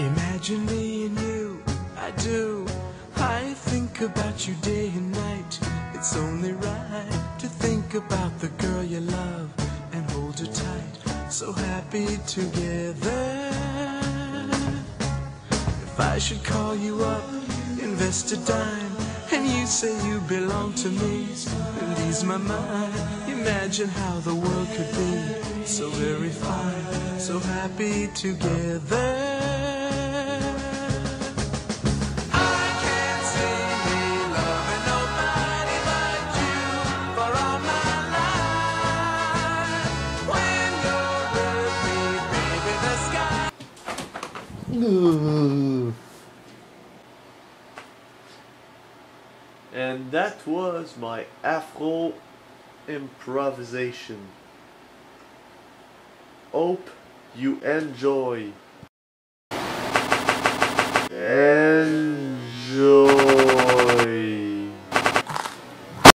Imagine me and you, I do. I think about you day and night. It's only right to think about the girl you love and hold her tight. So happy together. If I should call you up, invest a dime, and you say you belong to me, and ease my mind. Imagine how the world could be so very fine, so happy together. And that was my Afro improvisation. Hope you enjoy.